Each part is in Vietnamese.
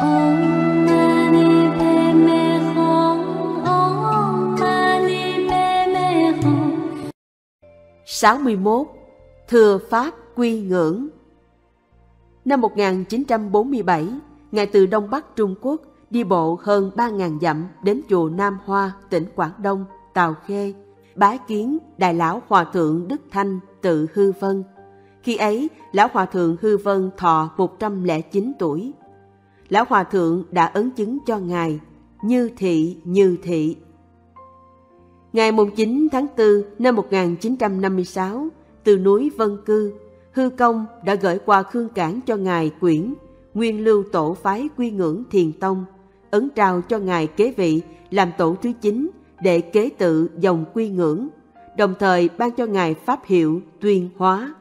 61. Thừa Pháp Quy Ngưỡng. Năm 1947, Ngài từ Đông Bắc Trung Quốc đi bộ hơn 3.000 dặm đến chùa Nam Hoa, tỉnh Quảng Đông, Tào Khê, bái kiến Đại Lão Hòa Thượng Đức Thanh tự Hư Vân. Khi ấy, Lão Hòa Thượng Hư Vân thọ 109 tuổi. Lão Hòa Thượng đã ấn chứng cho Ngài, như thị, như thị. Ngày 9 tháng 4 năm 1956, từ núi Vân Cư, Hư Công đã gửi qua Khương Cảng cho Ngài quyển Nguyên Lưu Tổ Phái Quy Ngưỡng Thiền Tông, ấn trao cho Ngài kế vị làm tổ thứ 9 để kế tự dòng quy ngưỡng, đồng thời ban cho Ngài pháp hiệu Tuyên Hóa.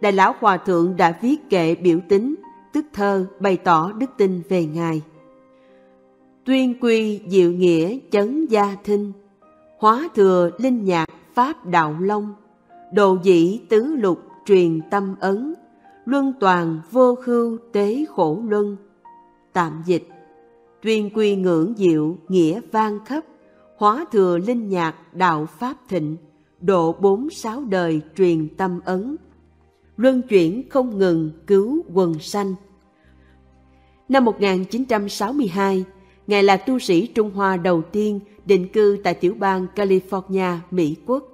Đại Lão Hòa Thượng đã viết kệ biểu tín, tức thơ bày tỏ đức tin về Ngài. Tuyên quy diệu nghĩa chấn gia thinh, hóa thừa linh nhạc pháp đạo long, đồ dĩ tứ lục truyền tâm ấn, luân toàn vô khưu tế khổ luân. Tạm dịch: tuyên quy ngưỡng diệu nghĩa vang khắp, hóa thừa linh nhạc đạo pháp thịnh, độ 46 đời truyền tâm ấn, luân chuyển không ngừng cứu quần sanh. Năm 1962, Ngài là tu sĩ Trung Hoa đầu tiên định cư tại tiểu bang California, Mỹ Quốc.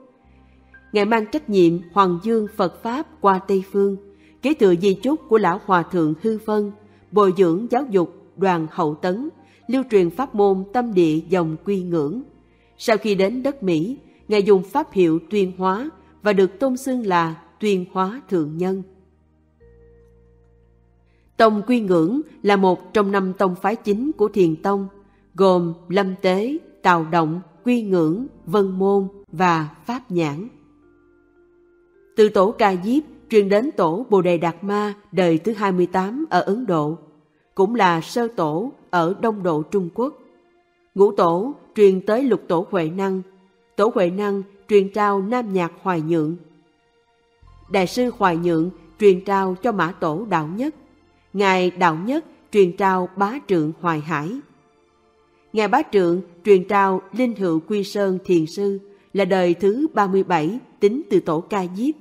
Ngài mang trách nhiệm Hoàng Dương Phật Pháp qua Tây Phương, kế thừa di chúc của Lão Hòa Thượng Hư Vân, bồi dưỡng giáo dục đoàn hậu tấn, lưu truyền pháp môn tâm địa dòng quy ngưỡng. Sau khi đến đất Mỹ, Ngài dùng pháp hiệu Tuyên Hóa và được tôn xưng là Tuyên Hóa Thượng Nhân. Tông Quy Ngưỡng là một trong 5 tông phái chính của Thiền Tông, gồm Lâm Tế, Tào Động, Quy Ngưỡng, Vân Môn và Pháp Nhãn. Từ tổ Ca Diếp truyền đến tổ Bồ Đề Đạt Ma đời thứ 28 ở Ấn Độ, cũng là sơ tổ ở Đông Độ Trung Quốc. Ngũ tổ truyền tới lục tổ Huệ Năng, tổ Huệ Năng truyền trao Nam Nhạc Hoài Nhượng. Đại sư Hoài Nhượng truyền trao cho Mã Tổ Đạo Nhất. Ngài Đạo Nhất truyền trao Bá Trượng Hoài Hải. Ngài Bá Trượng truyền trao Linh Hữu Quy Sơn Thiền Sư là đời thứ 37 tính từ tổ Ca Diếp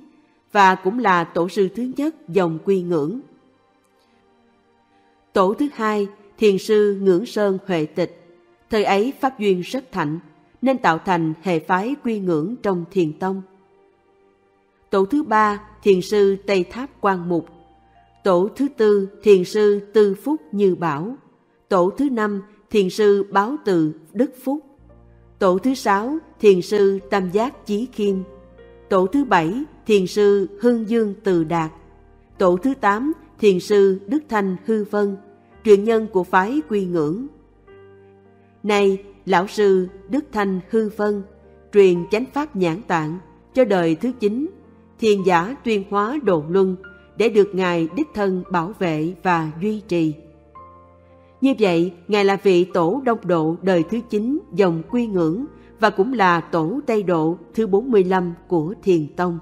và cũng là tổ sư thứ nhất dòng quy ngưỡng. Tổ thứ hai, Thiền Sư Ngưỡng Sơn Huệ Tịch. Thời ấy pháp duyên rất thạnh nên tạo thành hệ phái quy ngưỡng trong Thiền Tông. Tổ thứ ba, Thiền Sư Tây Tháp Quang Mục. Tổ thứ tư, Thiền Sư Tư Phúc Như Bảo. Tổ thứ năm, Thiền Sư Báo Từ Đức Phúc. Tổ thứ sáu, Thiền Sư Tam Giác Chí Khiêm. Tổ thứ bảy, Thiền Sư Hưng Dương Từ Đạt. Tổ thứ tám, Thiền Sư Đức Thanh Hư Vân, truyền nhân của phái quy ngưỡng. Nay, Lão Sư Đức Thanh Hư Vân, truyền chánh pháp nhãn tạng cho đời thứ 9, thiền giả Tuyên Hóa Độ Luân, để được Ngài đích thân bảo vệ và duy trì. Như vậy, Ngài là vị tổ Đông Độ đời thứ 9 dòng quy ngưỡng và cũng là tổ Tây Độ thứ 45 của Thiền Tông.